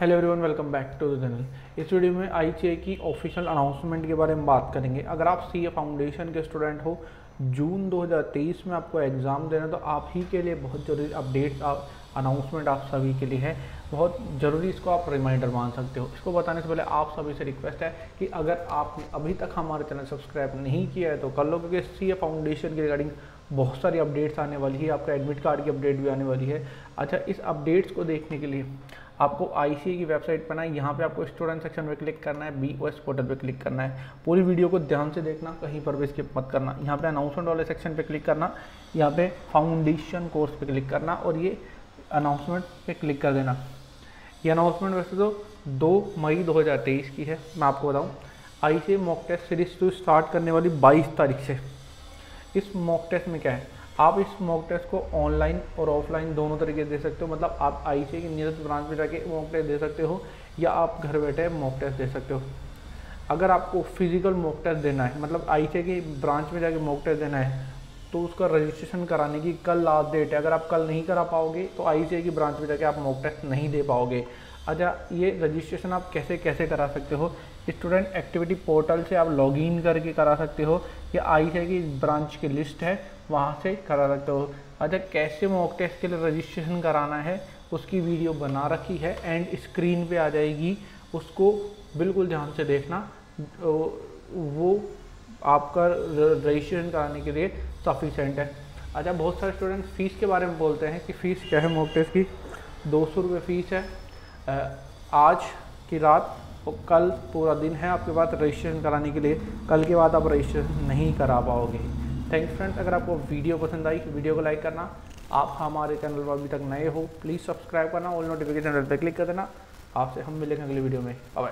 Hello everyone, welcome back to the channel. इस video में ICA की ऑफिशियल अनाउंसमेंट के बारे में बात करेंगे। अगर आप CA फाउंडेशन के स्टूडेंट हो, जून 2023 में आपको एग्ज़ाम देना, तो आप ही के लिए बहुत ज़रूरी अपडेट अनाउंसमेंट आप सभी के लिए है। बहुत ज़रूरी इसको आप रिमाइंडर मान सकते हो। इसको बताने से पहले आप सभी से रिक्वेस्ट है कि अगर आपने अभी तक हमारे चैनल सब्सक्राइब नहीं किया है तो कर लो, क्योंकि CA फाउंडेशन के रिगार्डिंग बहुत सारी अपडेट्स आने वाली है। आपका एडमिट कार्ड की अपडेट भी आने वाली है। अच्छा, इस अपडेट्स को देखने के लिए आपको ICA की वेबसाइट पर ना, यहाँ पे आपको स्टूडेंट सेक्शन पे क्लिक करना है, BOS पोर्टल पे क्लिक करना है। पूरी वीडियो को ध्यान से देखना, कहीं पर भी स्किप मत करना। यहाँ पे अनाउंसमेंट वाले सेक्शन पे क्लिक करना, यहाँ पे फाउंडेशन कोर्स पे क्लिक करना और ये अनाउंसमेंट पे क्लिक कर देना। ये अनाउंसमेंट वैसे तो 2 मई 2023 की है। मैं आपको बताऊँ, ICA mock test series 2 start करने वाली 22 तारीख से। इस मॉक टेस्ट में क्या है, आप इस मॉक टेस्ट को ऑनलाइन और ऑफलाइन दोनों तरीके से दे सकते हो। मतलब आप ICA की नियत ब्रांच में जाके मॉक टेस्ट दे सकते हो या आप घर बैठे मॉक टेस्ट दे सकते हो। अगर आपको फिजिकल मॉक टेस्ट देना है, मतलब ICA की ब्रांच में जाके मॉक टेस्ट देना है, तो उसका रजिस्ट्रेशन कराने की कल लास्ट डेट है। अगर आप कल नहीं करा पाओगे तो ICA की ब्रांच में जाके आप मॉक टेस्ट नहीं दे पाओगे। अच्छा, ये रजिस्ट्रेशन आप कैसे कैसे करा सकते हो? स्टूडेंट एक्टिविटी पोर्टल से आप लॉगिन करके करा सकते हो या ICA की ब्रांच की लिस्ट है वहाँ से करा सकते हो। अच्छा, कैसे मॉक टेस्ट के लिए रजिस्ट्रेशन कराना है उसकी वीडियो बना रखी है, एंड स्क्रीन पे आ जाएगी, उसको बिल्कुल ध्यान से देखना। वो आपका रजिस्ट्रेशन कराने के लिए सफिशेंट है। अच्छा, बहुत सारे स्टूडेंट फ़ीस के बारे में बोलते हैं कि फ़ीस क्या है मॉक टेस्ट की। 200 रुपये फ़ीस है। आज की रात और कल पूरा दिन है आपके पास रजिस्ट्रेशन कराने के लिए। कल के बाद आप रजिस्ट्रेशन नहीं करा पाओगे। Thanks friends. अगर आपको वीडियो पसंद आई, वीडियो को लाइक करना। आप हमारे चैनल पर अभी तक नए हो, प्लीज़ सब्सक्राइब करना, ऑल नोटिफिकेशन बेल पर क्लिक कर देना। आपसे हम मिलेंगे अगली वीडियो में। बाय।